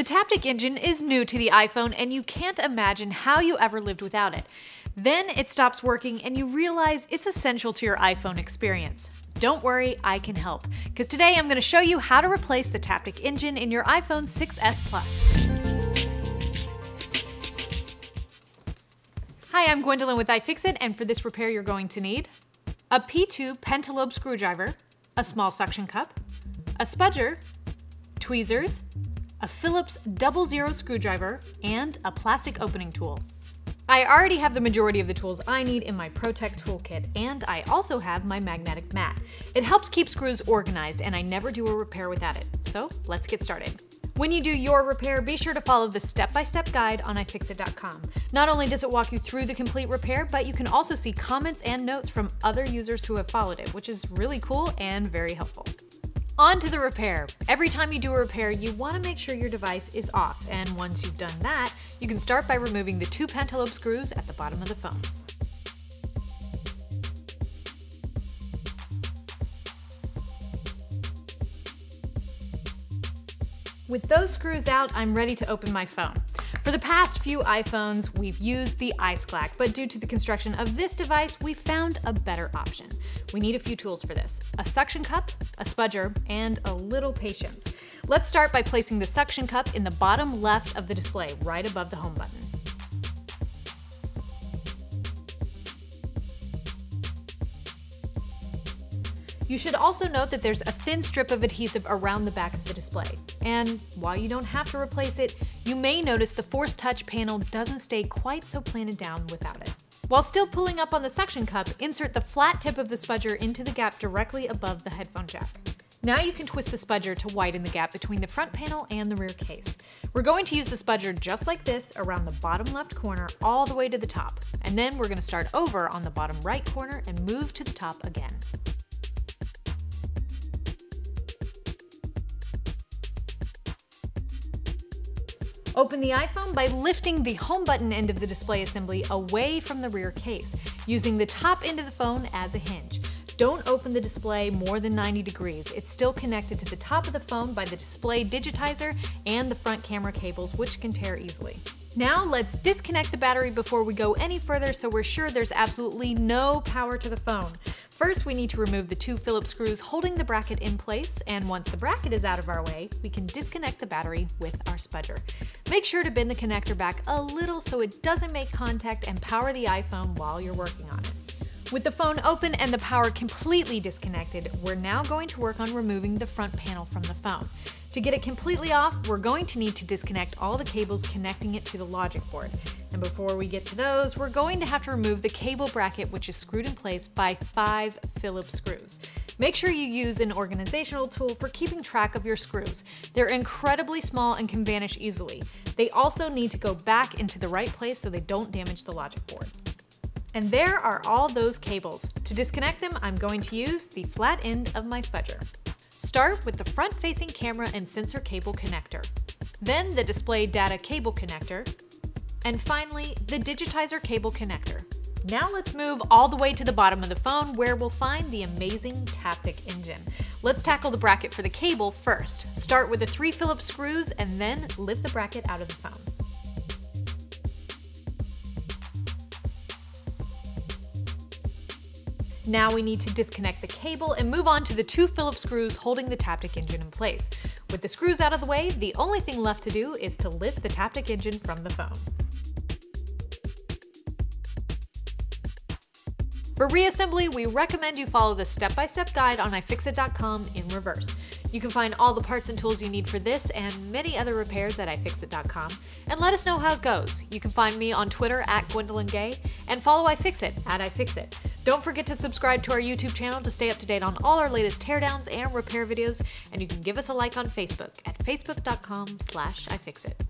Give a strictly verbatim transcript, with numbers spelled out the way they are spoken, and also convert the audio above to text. The Taptic Engine is new to the iPhone and you can't imagine how you ever lived without it. Then it stops working and you realize it's essential to your iPhone experience. Don't worry, I can help, because today I'm going to show you how to replace the Taptic Engine in your iPhone six S Plus. Hi, I'm Gwendolyn with iFixit, and for this repair you're going to need a P two Pentalobe screwdriver, a small suction cup, a spudger, tweezers, a Phillips double zero screwdriver, and a plastic opening tool. I already have the majority of the tools I need in my ProTech toolkit, and I also have my magnetic mat. It helps keep screws organized, and I never do a repair without it. So let's get started. When you do your repair, be sure to follow the step-by-step guide on i fixit dot com. Not only does it walk you through the complete repair, but you can also see comments and notes from other users who have followed it, which is really cool and very helpful. On to the repair. Every time you do a repair, you want to make sure your device is off, and once you've done that, you can start by removing the two Pentalobe screws at the bottom of the phone. With those screws out, I'm ready to open my phone. For the past few iPhones, we've used the iSclack, but due to the construction of this device, we found a better option. We need a few tools for this: a suction cup, a spudger, and a little patience. Let's start by placing the suction cup in the bottom left of the display, right above the home button. You should also note that there's a thin strip of adhesive around the back of the display. And while you don't have to replace it, you may notice the Force Touch panel doesn't stay quite so planted down without it. While still pulling up on the suction cup, insert the flat tip of the spudger into the gap directly above the headphone jack. Now you can twist the spudger to widen the gap between the front panel and the rear case. We're going to use the spudger just like this around the bottom left corner all the way to the top. And then we're going to start over on the bottom right corner and move to the top again. Open the iPhone by lifting the home button end of the display assembly away from the rear case, using the top end of the phone as a hinge. Don't open the display more than ninety degrees. It's still connected to the top of the phone by the display digitizer and the front camera cables, which can tear easily. Now let's disconnect the battery before we go any further so we're sure there's absolutely no power to the phone. First, we need to remove the two Phillips screws holding the bracket in place, and once the bracket is out of our way, we can disconnect the battery with our spudger. Make sure to bend the connector back a little so it doesn't make contact, and power the iPhone while you're working on it. With the phone open and the power completely disconnected, we're now going to work on removing the front panel from the phone. To get it completely off, we're going to need to disconnect all the cables connecting it to the logic board. And before we get to those, we're going to have to remove the cable bracket, which is screwed in place by five Phillips screws. Make sure you use an organizational tool for keeping track of your screws. They're incredibly small and can vanish easily. They also need to go back into the right place so they don't damage the logic board. And there are all those cables. To disconnect them, I'm going to use the flat end of my spudger. Start with the front-facing camera and sensor cable connector, then the display data cable connector, and finally the digitizer cable connector. Now let's move all the way to the bottom of the phone where we'll find the amazing Taptic Engine. Let's tackle the bracket for the cable first. Start with the three Phillips screws and then lift the bracket out of the phone. Now we need to disconnect the cable and move on to the two Phillips screws holding the Taptic Engine in place. With the screws out of the way, the only thing left to do is to lift the Taptic Engine from the phone. For reassembly, we recommend you follow the step-by-step guide on i fixit dot com in reverse. You can find all the parts and tools you need for this and many other repairs at i fixit dot com. And let us know how it goes. You can find me on Twitter at Gwendolyn Gay and follow iFixit at iFixit. Don't forget to subscribe to our YouTube channel to stay up to date on all our latest teardowns and repair videos. And you can give us a like on Facebook at facebook dot com slash i fixit.